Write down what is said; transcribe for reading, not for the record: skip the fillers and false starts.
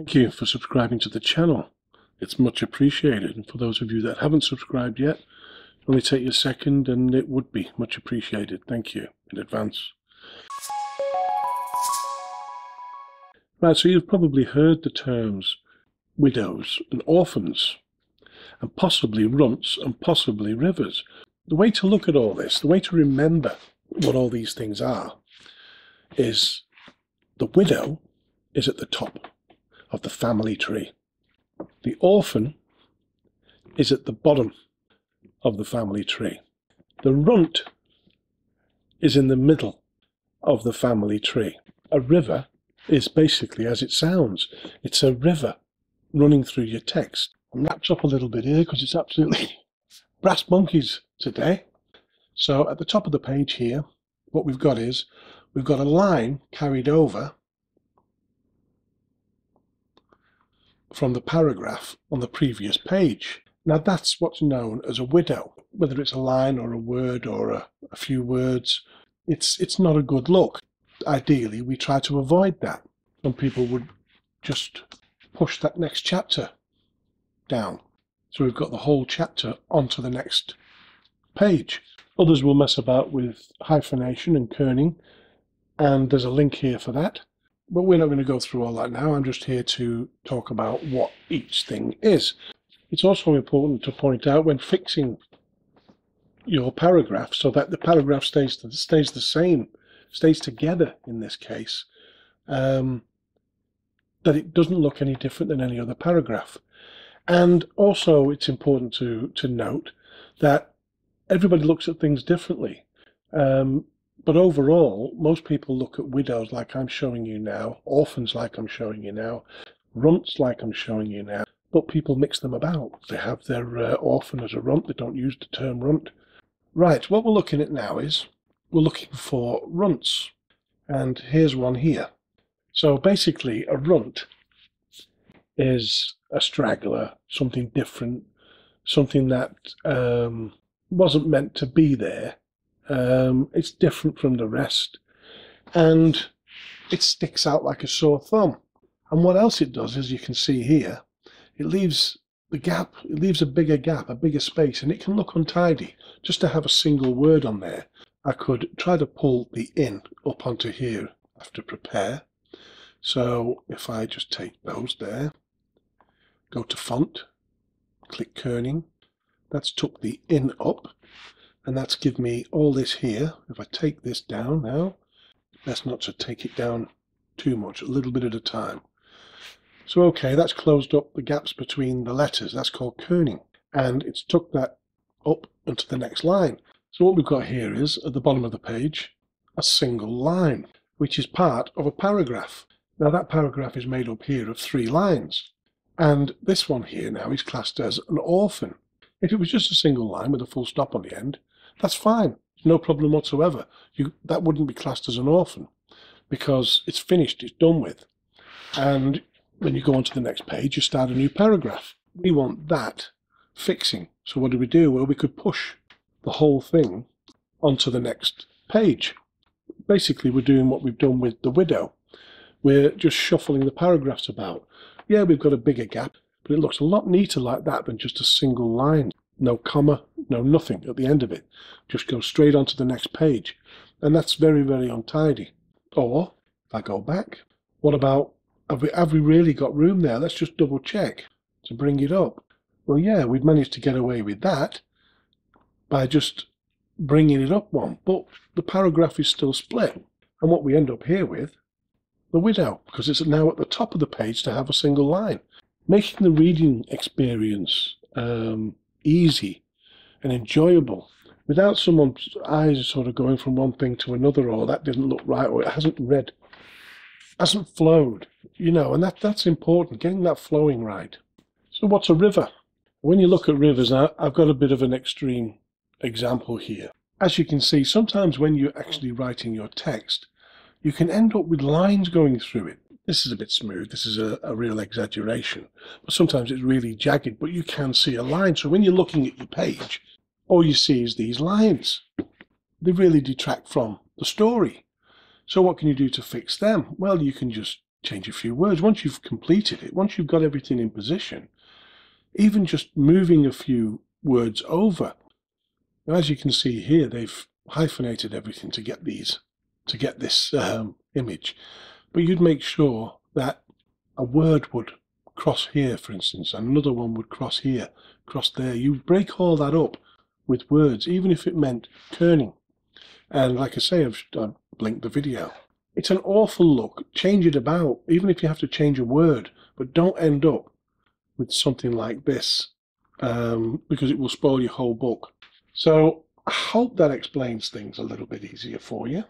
Thank you for subscribing to the channel. It's much appreciated, and for those of you that haven't subscribed yet, only take your second and it would be much appreciated. Thank you in advance. Right, so you've probably heard the terms widows and orphans, and possibly runts, and possibly rivers. The way to look at all this, the way to remember what all these things are, is the widow is at the top of the family tree. The orphan is at the bottom of the family tree. The runt is in the middle of the family tree. A river is basically as it sounds. It's a river running through your text. I'm wrapped up a little bit here because it's absolutely brass monkeys today. So at the top of the page here, what we've got is we've got a line carried over from the paragraph on the previous page. Now that's what's known as a widow. Whether it's a line or a word or a few words, it's not a good look. Ideally, we try to avoid that. Some people would just push that next chapter down, so we've got the whole chapter onto the next page. Others will mess about with hyphenation and kerning, and there's a link here for that. But we're not going to go through all that now. I'm just here to talk about what each thing is. It's also important to point out when fixing your paragraph so that the paragraph stays the same, stays together in this case, that it doesn't look any different than any other paragraph. And also it's important to note that everybody looks at things differently. But overall, most people look at widows like I'm showing you now, orphans like I'm showing you now, runts like I'm showing you now. But people mix them about. They have their orphan as a runt. They don't use the term runt. Right, what we're looking at now is we're looking for runts. And here's one here. So basically, a runt is a straggler, something different, something that wasn't meant to be there. It's different from the rest, and it sticks out like a sore thumb. And what else it does, as you can see here, it leaves the gap, it leaves a bigger gap, a bigger space, and it can look untidy just to have a single word on there. I could try to pull the in up onto here after prepare. So if I just take those there, go to font, click kerning, that's took the in up. And that's give me all this here. If I take this down now, best not to take it down too much, a little bit at a time. So okay, that's closed up the gaps between the letters. That's called kerning. And it's took that up into the next line. So what we've got here is, at the bottom of the page, a single line, which is part of a paragraph. Now that paragraph is made up here of 3 lines. And this one here now is classed as an orphan. If it was just a single line with a full stop on the end, that's fine, no problem whatsoever. That wouldn't be classed as an orphan because it's finished, it's done with. And when you go on to the next page, you start a new paragraph. We want that fixing. So what do we do? Well, we could push the whole thing onto the next page. Basically, we're doing what we've done with the widow. We're just shuffling the paragraphs about. Yeah, we've got a bigger gap, but it looks a lot neater like that than just a single line. No comma, no nothing at the end of it. Just go straight onto the next page. And that's very, very untidy. Or, if I go back, what about, have we really got room there? Let's just double check to bring it up. Well, yeah, we've managed to get away with that by just bringing it up one. But the paragraph is still split. And what we end up here with, the widow, because it's now at the top of the page to have a single line. Making the reading experience easy and enjoyable without someone's eyes sort of going from one thing to another, or that didn't look right, or it hasn't read, hasn't flowed, you know. And that's important, getting that flowing right. So what's a river? When you look at rivers, I've got a bit of an extreme example here. As you can see, sometimes when you're actually writing your text, you can end up with lines going through it. This is a bit smooth, this is a real exaggeration, but sometimes it's really jagged, but you can see a line. So when you're looking at your page, all you see is these lines. They really detract from the story. So what can you do to fix them? Well, you can just change a few words. Once you've completed it, once you've got everything in position, even just moving a few words over. And as you can see here, they've hyphenated everything to get these, to get this image. But you'd make sure that a word would cross here, for instance, and another one would cross here, cross there. You break all that up with words, even if it meant kerning. And like I say, I've linked the video. It's an awful look. Change it about, even if you have to change a word, but don't end up with something like this, because it will spoil your whole book. So I hope that explains things a little bit easier for you.